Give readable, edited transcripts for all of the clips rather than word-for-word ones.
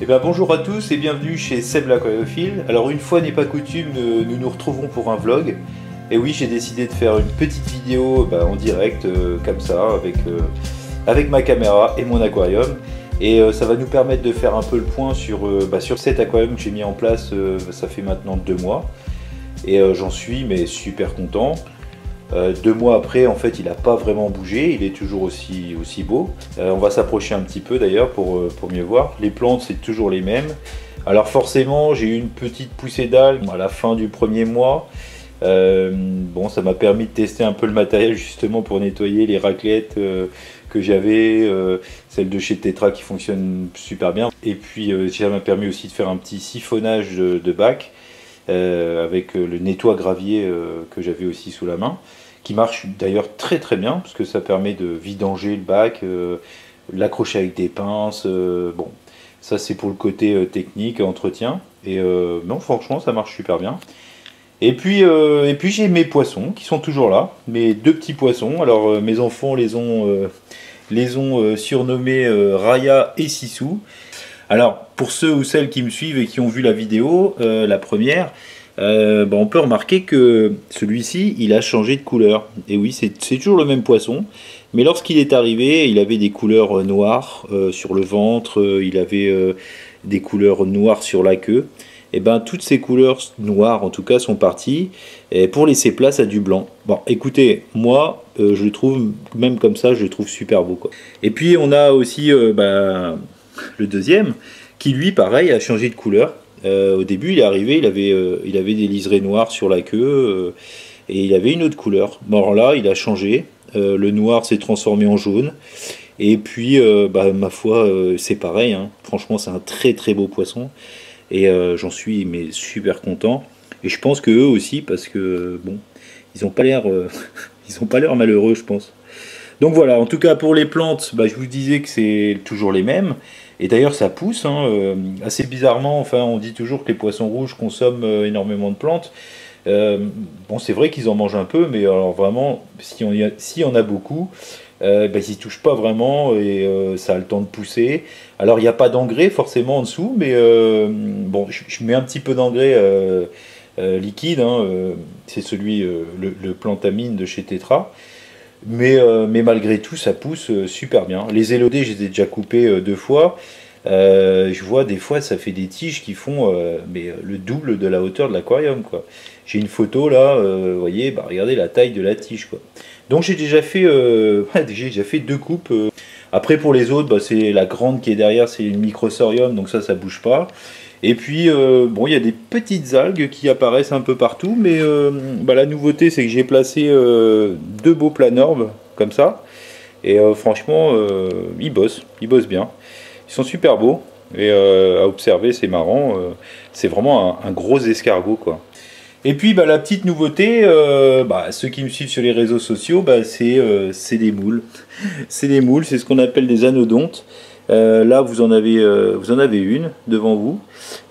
Eh bien bonjour à tous et bienvenue chez Seb l'Aquariophile. Alors une fois n'est pas coutume, nous nous retrouvons pour un vlog. Et oui, j'ai décidé de faire une petite vidéo en direct, comme ça, avec ma caméra et mon aquarium. Et ça va nous permettre de faire un peu le point sur cet aquarium que j'ai mis en place, ça fait maintenant 2 mois. Et j'en suis super content. 2 mois après, en fait, il n'a pas vraiment bougé, il est toujours aussi beau. On va s'approcher un petit peu d'ailleurs pour mieux voir. Les plantes, c'est toujours les mêmes. Alors forcément, j'ai eu une petite poussée d'algues à la fin du premier mois. Bon, ça m'a permis de tester un peu le matériel justement pour nettoyer les raclettes que j'avais, celles de chez Tetra qui fonctionnent super bien. Et puis, ça m'a permis aussi de faire un petit siphonnage de bac. Avec le nettoie-gravier que j'avais aussi sous la main, qui marche d'ailleurs très bien, parce que ça permet de vidanger le bac, l'accrocher avec des pinces, bon, ça c'est pour le côté technique, entretien, et non, franchement ça marche super bien. Et puis j'ai mes poissons, qui sont toujours là, mes 2 petits poissons, alors mes enfants les ont surnommés Raya et Sisou. Alors, pour ceux ou celles qui me suivent et qui ont vu la vidéo, la première, on peut remarquer que celui-ci, il a changé de couleur. Et oui, c'est toujours le même poisson, mais lorsqu'il est arrivé, il avait des couleurs noires sur le ventre, il avait des couleurs noires sur la queue. Et bien, toutes ces couleurs noires, en tout cas, sont parties pour laisser place à du blanc. Bon, écoutez, moi, je le trouve, même comme ça, je le trouve super beau, quoi. Et puis, on a aussi... le deuxième, qui lui, pareil, a changé de couleur. Au début, il est arrivé, il avait des liserés noirs sur la queue et il avait une autre couleur. Bon, alors là, il a changé. Le noir s'est transformé en jaune. Et puis, ma foi, c'est pareil, hein. Franchement, c'est un très beau poisson. Et j'en suis super content. Et je pense que eux aussi, parce que, bon, ils n'ont pas l'air malheureux, je pense. Donc voilà, en tout cas pour les plantes, je vous disais que c'est toujours les mêmes. Et d'ailleurs ça pousse, hein, assez bizarrement. Enfin, on dit toujours que les poissons rouges consomment énormément de plantes. Bon, c'est vrai qu'ils en mangent un peu, mais alors vraiment, si on a beaucoup, ils ne touchent pas vraiment et ça a le temps de pousser. Alors il n'y a pas d'engrais forcément en dessous, mais bon, je mets un petit peu d'engrais liquide. Hein, c'est celui, le plantamine de chez Tetra. Mais malgré tout, ça pousse super bien. Les élodées, je les ai déjà coupées 2 fois. Je vois des fois, ça fait des tiges qui font le double de la hauteur de l'aquarium, quoi. J'ai une photo là, vous voyez, regardez la taille de la tige, quoi. Donc j'ai déjà fait 2 coupes. Après pour les autres, c'est la grande qui est derrière, c'est une microsaurium, donc ça bouge pas. Et puis, il y a des petites algues qui apparaissent un peu partout, mais la nouveauté, c'est que j'ai placé 2 beaux planorbes, comme ça, et franchement, ils bossent bien, ils sont super beaux, et à observer, c'est marrant, c'est vraiment un gros escargot, quoi. Et puis, la petite nouveauté, ceux qui me suivent sur les réseaux sociaux, c'est des moules, c'est ce qu'on appelle des anodontes. Là vous en avez une devant vous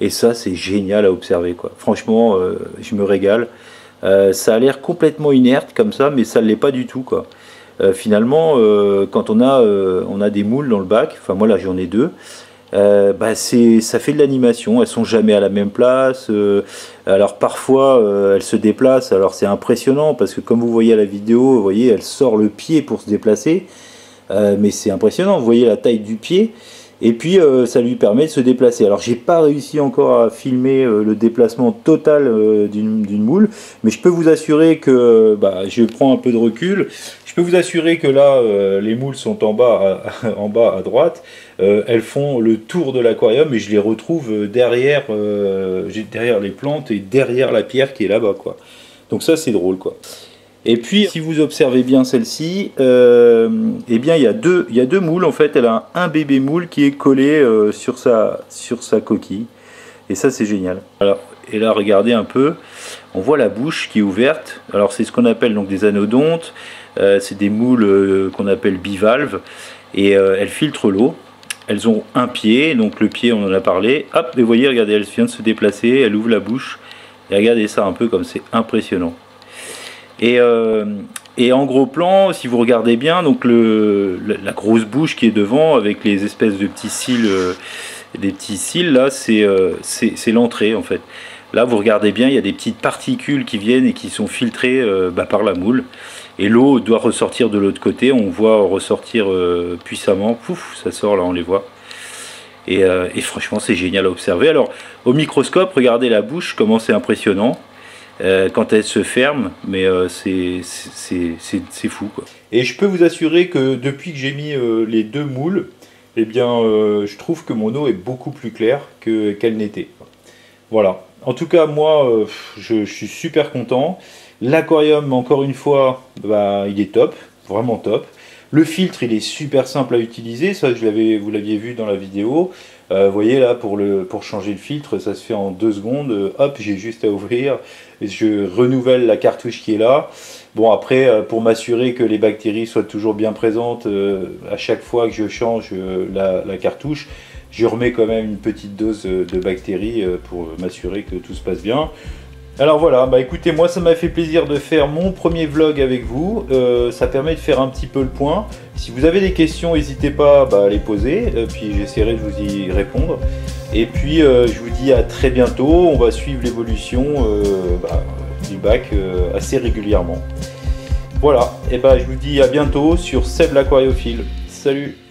et ça c'est génial à observer, quoi. Franchement je me régale. Ça a l'air complètement inerte comme ça, mais ça ne l'est pas du tout, quoi. Finalement quand on a des moules dans le bac, enfin moi là j'en ai 2, ça fait de l'animation, elles sont jamais à la même place, alors parfois elles se déplacent, alors c'est impressionnant parce que comme vous voyez à la vidéo, vous voyez elle sort le pied pour se déplacer. Mais c'est impressionnant, vous voyez la taille du pied et puis ça lui permet de se déplacer. Alors j'ai pas réussi encore à filmer le déplacement total d'une moule, mais je peux vous assurer que je prends un peu de recul, je peux vous assurer que là les moules sont en bas à droite, elles font le tour de l'aquarium et je les retrouve derrière les plantes et derrière la pierre qui est là-bas, quoi. Donc ça c'est drôle, quoi. Et puis, si vous observez bien celle-ci, il y a deux moules. En fait, elle a un bébé moule qui est collé sur sa coquille. Et ça, c'est génial. Alors, et là, regardez un peu. On voit la bouche qui est ouverte. Alors, c'est ce qu'on appelle donc des anodontes. C'est des moules qu'on appelle bivalves. Et elles filtrent l'eau. Elles ont un pied. Donc, le pied, on en a parlé. Hop, et vous voyez, regardez, elle vient de se déplacer. Elle ouvre la bouche. Et regardez ça un peu comme c'est impressionnant. Et en gros plan, si vous regardez bien, donc la grosse bouche qui est devant avec les espèces de petits cils des petits cils, là, c'est l'entrée, en fait. Là, vous regardez bien, il y a des petites particules qui viennent et qui sont filtrées par la moule. Et l'eau doit ressortir de l'autre côté. On voit ressortir puissamment. Pouf, ça sort, là, on les voit. Et franchement, c'est génial à observer. Alors, au microscope, regardez la bouche, comment c'est impressionnant. Quand elle se ferme, mais c'est fou, quoi. Et je peux vous assurer que depuis que j'ai mis les deux moules, eh bien, je trouve que mon eau est beaucoup plus claire qu'elle n'était. Voilà. En tout cas, moi, je suis super content. L'aquarium, encore une fois, bah, il est top, vraiment top. Le filtre, il est super simple à utiliser. Ça, vous l'aviez vu dans la vidéo. Vous voyez là, pour changer le filtre, ça se fait en 2 secondes. Hop, j'ai juste à ouvrir. Je renouvelle la cartouche qui est là. Bon, après, pour m'assurer que les bactéries soient toujours bien présentes, à chaque fois que je change la cartouche, je remets quand même une petite dose de bactéries pour m'assurer que tout se passe bien. Alors voilà, bah écoutez, moi ça m'a fait plaisir de faire mon premier vlog avec vous, ça permet de faire un petit peu le point. Si vous avez des questions, n'hésitez pas à les poser, puis j'essaierai de vous y répondre. Et puis je vous dis à très bientôt, on va suivre l'évolution du bac assez régulièrement. Voilà, et je vous dis à bientôt sur Seb l'Aquariophile. Salut!